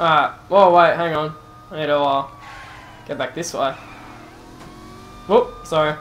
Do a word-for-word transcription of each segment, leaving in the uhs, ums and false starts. Alright, whoa, wait, hang on. I need to uh, get back this way. Whoop, sorry.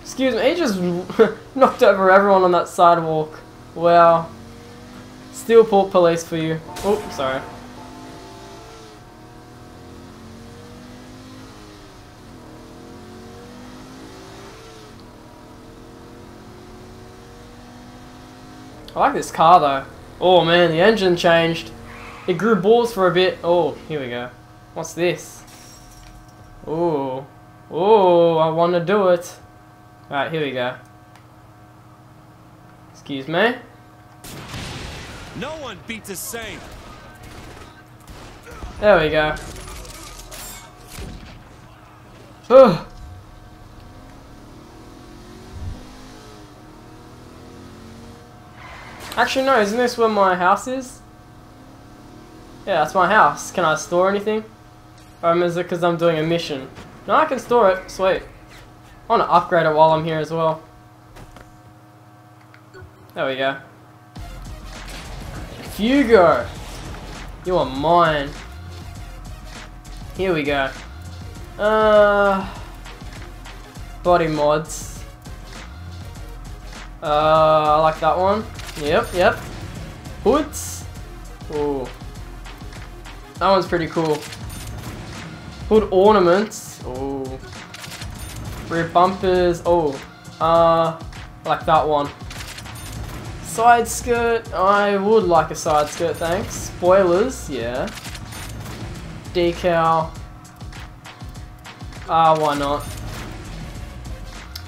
Excuse me, he just knocked over everyone on that sidewalk. Wow. Steelport police for you. Oh, sorry. I like this car though. Oh man, the engine changed. It grew balls for a bit. Oh, here we go. What's this? Oh, oh, I want to do it. Alright, here we go. Excuse me. No one beats a saint. There we go. Ugh. Actually, no, isn't this where my house is? Yeah, that's my house. Can I store anything? Or is it because I'm doing a mission? No, I can store it. Sweet. I want to upgrade it while I'm here as well. There we go. Fugo! You are mine. Here we go. Uh, body mods. Uh, I like that one. Yep, yep. Hoods. Ooh. That one's pretty cool. Hood ornaments. Ooh. Rear bumpers. Oh. Uh, I like that one. Side skirt. I would like a side skirt, thanks. Spoilers. Yeah. Decal. Ah, uh, why not?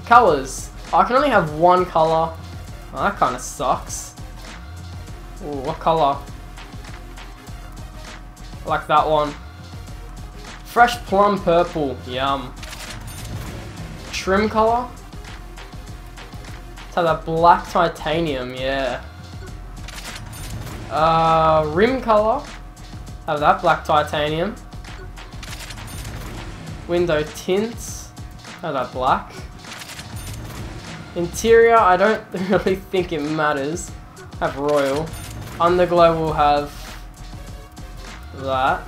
Colors. I can only have one color. Oh, that kind of sucks. Ooh, what color? I like that one. Fresh plum purple. Yum. Trim color. Let's have that black titanium. Yeah. Uh, rim color. Have that black titanium. Window tints. Have that black. Interior, I don't really think it matters. Have royal. Underglow will have that.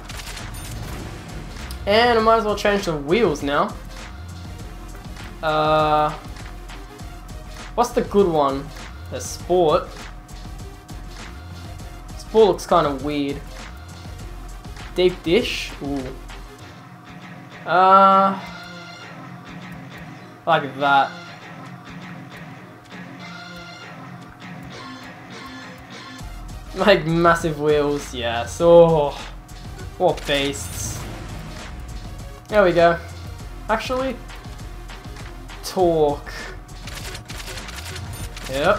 And I might as well change the wheels now. Uh, what's the good one? The sport. Sport looks kind of weird. Deep dish. Ooh. Uh, like that. Like massive wheels, yes. Oh, what beasts. There we go. Actually, torque. Yep.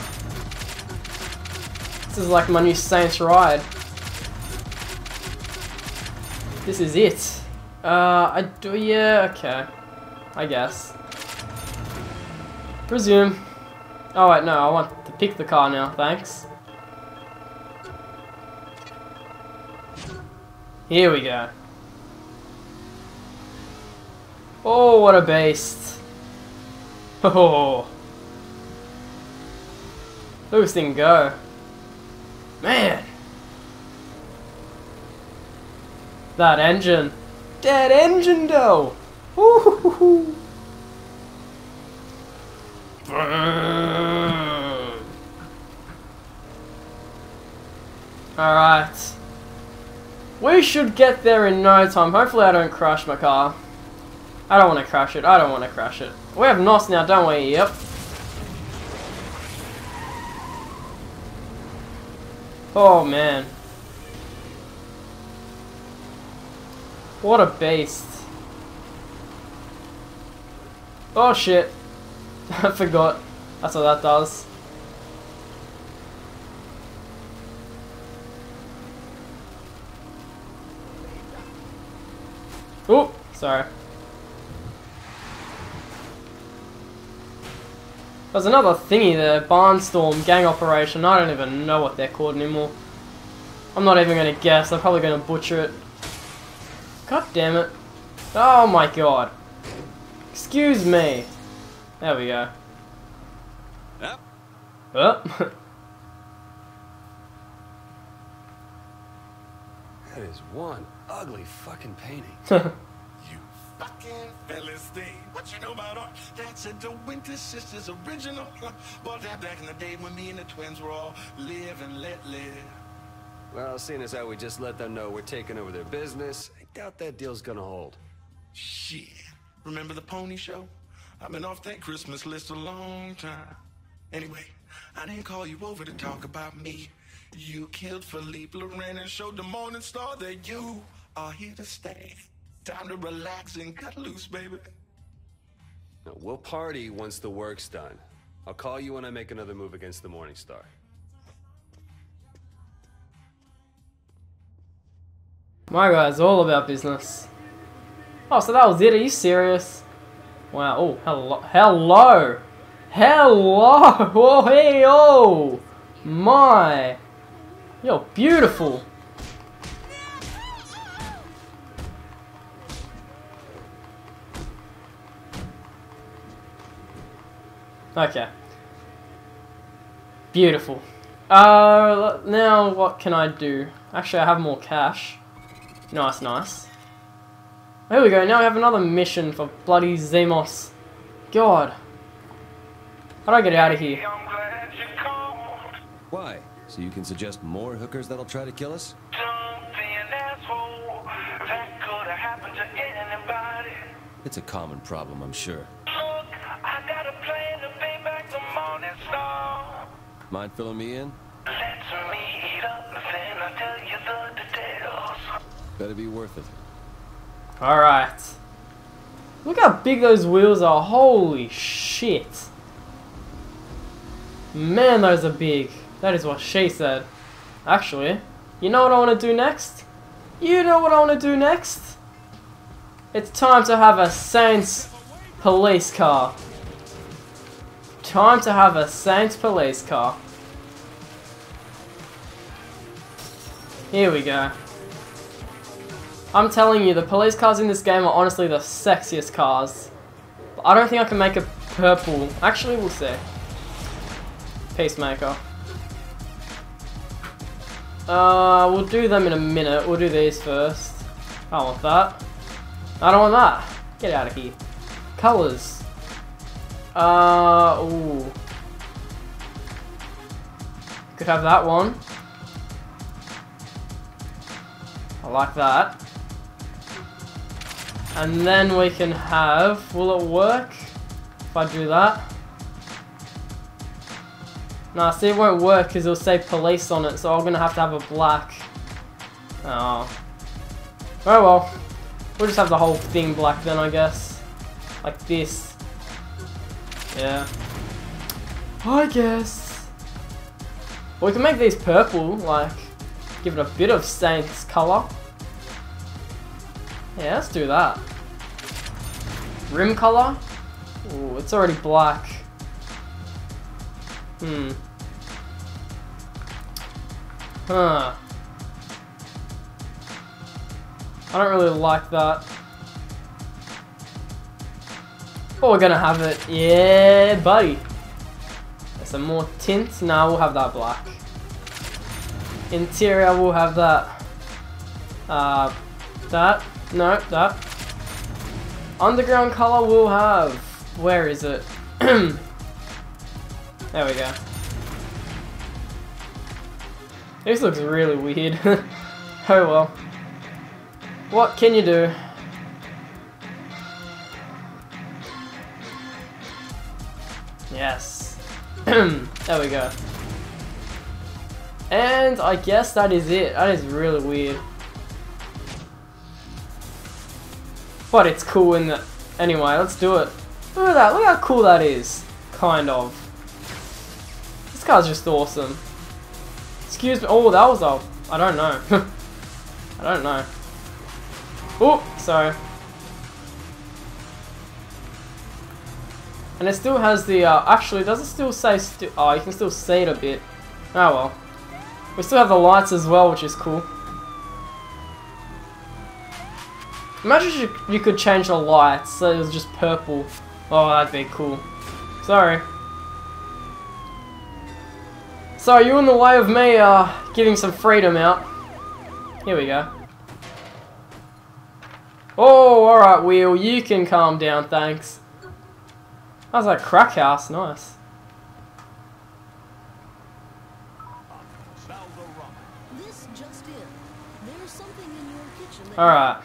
This is like my new Saints ride. This is it. Uh, I do, yeah, okay. I guess. Resume. Oh, wait, no, I want to pick the car now, thanks. Here we go. Oh, what a beast. Oh. Look at this thing go. Man. That engine. That engine though. Woo-hoo-hoo-hoo. Alright. We should get there in no time. Hopefully I don't crash my car. I don't want to crash it. I don't want to crash it. We have N O S now, don't we? Yep. Oh, man. What a beast. Oh, shit. I forgot. That's what that does. Oh, sorry. There's another thingy there, barnstorm, gang operation, I don't even know what they're called anymore. I'm not even going to guess, I'm probably going to butcher it. God damn it. Oh my god. Excuse me. There we go. Yep. Up. Oh. That is one ugly fucking painting. You fucking Philistine. What you know about art? That's a The Winter Sisters original. Bought that back in the day when me and the twins were all live and let live. Well, seeing as how we just let them know we're taking over their business, I doubt that deal's gonna hold. Shit. Remember the pony show? I've been off that Christmas list a long time. Anyway, I didn't call you over to talk about me. You killed Philippe Loren and showed the Morningstar that you are here to stay. Time to relax and cut loose, baby. Now, we'll party once the work's done. I'll call you when I make another move against the Morningstar. My guy's all about business. Oh, so that was it? Are you serious? Wow. Oh, hello. Hello. Hello. Oh, hey, oh. My. You're beautiful. Okay. Beautiful. Uh, now what can I do? Actually, I have more cash. Nice, nice. There we go, now we have another mission for bloody Zemos. God. How do I get out of here? I'm glad you called. Why? So you can suggest more hookers that'll try to kill us? Don't be an asshole. That could have happened to anybody. It's a common problem, I'm sure. Look, I got a plan to pay back the Morningstar. Mind filling me in? Let's meet up, then I'll tell you the details. Better be worth it. Alright. Look how big those wheels are. Holy shit. Man, those are big. That is what she said. Actually, you know what I want to do next? You know what I want to do next? It's time to have a Saints police car. Time to have a Saints police car. Here we go. I'm telling you, the police cars in this game are honestly the sexiest cars. But I don't think I can make a purple. Actually, we'll see. Peacemaker. Uh, we'll do them in a minute. We'll do these first. I don't want that. I don't want that. Get out of here. Colors. Uh, ooh. Could have that one. I like that. And then we can have, will it work if I do that? Nah, see, it won't work because it'll say police on it, so I'm going to have to have a black. Oh. Oh well. We'll just have the whole thing black then, I guess. Like this. Yeah. I guess. Well, we can make these purple, like, give it a bit of Saints colour. Yeah, let's do that. Rim colour? Ooh, it's already black. Hmm. Huh. I don't really like that. But we're gonna have it. Yeah, buddy. There's some more tints. Nah, we'll have that black. Interior, we'll have that. Uh, that. No, that. Underground color we'll have. Where is it? There we go. This looks really weird. Oh well. What can you do? Yes. There we go. And I guess that is it. That is really weird. But it's cool in the... Anyway, let's do it. Look at that. Look how cool that is. Kind of. This car's just awesome. Excuse me. Oh, that was a... I don't know. I don't know. Oh, sorry. And it still has the... Uh, actually, does it still say... Sti oh, you can still see it a bit. Oh, well. We still have the lights as well, which is cool. Imagine you, you could change the lights so it was just purple. Oh, that'd be cool. Sorry. So you're in the way of me uh, getting some freedom out. Here we go. Oh, alright, Wheel, you can calm down, thanks. That was like a crack house, nice. Alright.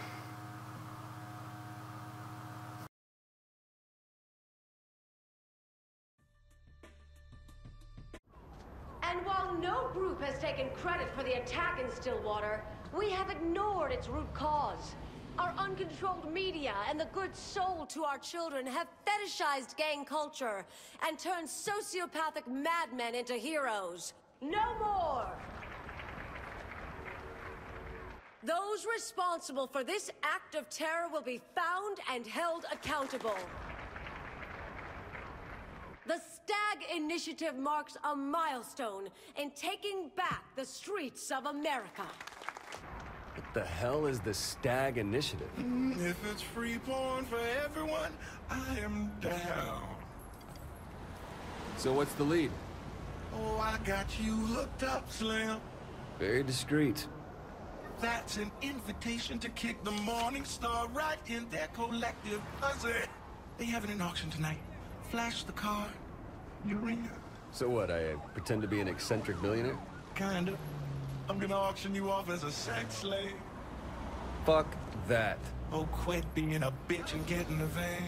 And while no group has taken credit for the attack in Stillwater, we have ignored its root cause. Our uncontrolled media and the good soul to our children have fetishized gang culture and turned sociopathic madmen into heroes. No more! Those responsible for this act of terror will be found and held accountable. The Stag Initiative marks a milestone in taking back the streets of America. What the hell is the Stag Initiative? If it's free porn for everyone, I am down. So what's the lead? Oh, I got you hooked up, Slim. Very discreet. That's an invitation to kick the Morningstar right in their collective puzzle. They having an auction tonight. Flash the card. You're in. So what, I pretend to be an eccentric millionaire? Kinda. I'm gonna auction you off as a sex slave. Fuck that. Oh, quit being a bitch and get in the van.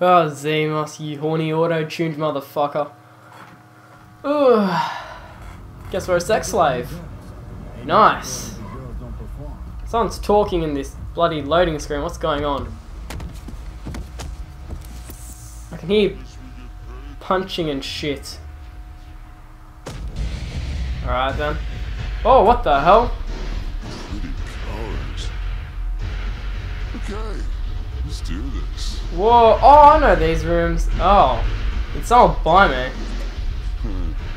Oh, Zemos, you horny auto-tuned motherfucker. Ugh. Guess we're a sex slave. Nice. Someone's talking in this bloody loading screen. What's going on? I can hear punching and shit. Alright then. Oh, what the hell? Pretty colors. Okay, let's do this. Whoa, oh, I know these rooms. Oh, it's all by me.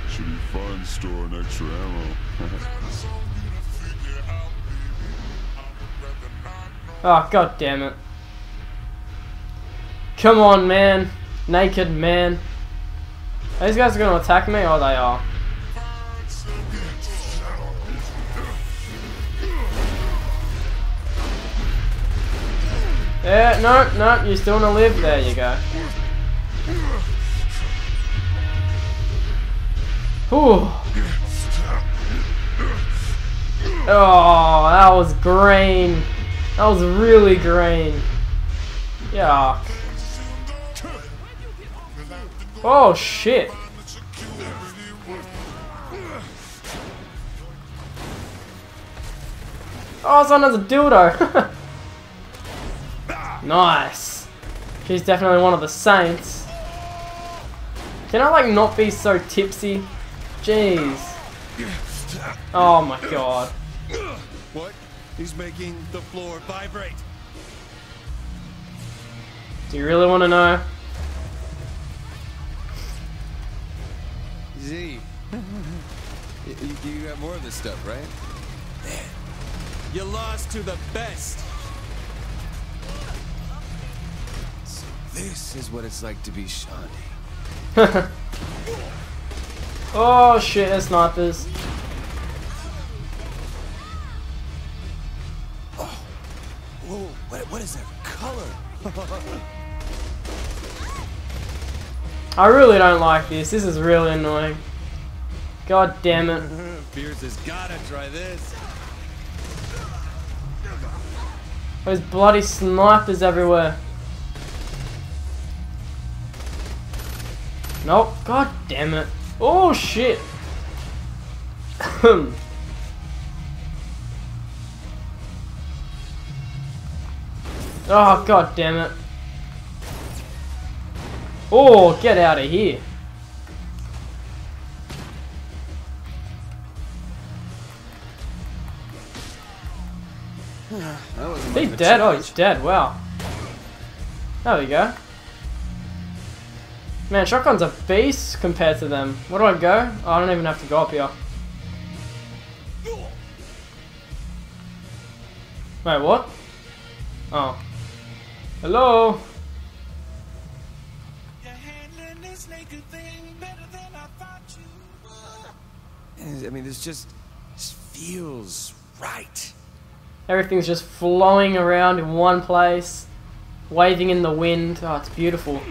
Should be fun storing extra ammo. Oh, god damn it. Come on, man. Naked man. Are these guys gonna attack me? Oh, they are. Yeah, no, no, you're still gonna live. There you go. Ooh. Oh, that was green. That was really green. Yeah. Oh shit. Oh, someone has a dildo. Nice. She's definitely one of the saints. Can I like not be so tipsy? Jeez. Oh my god. What? He's making the floor vibrate. Do you really want to know? Z. You, you got more of this stuff, right? Man. You lost to the best. This is what it's like to be Shandi. Oh shit, it's not this. Oh. Whoa, what, what is that color? I really don't like this. This is really annoying. God damn it. Pierce has gotta try this. Those bloody snipers everywhere. Nope. God damn it. Oh shit. Oh god damn it. Oh, get out of here. He's dead. Oh, he's dead. Wow. There we go. Man, shotgun's a beast compared to them. Where do I go? Oh, I don't even have to go up here. Wait, what? Oh. Hello? this naked thing better than I thought you were. I mean, this just this feels right. Everything's just flowing around in one place, waving in the wind. Oh, it's beautiful.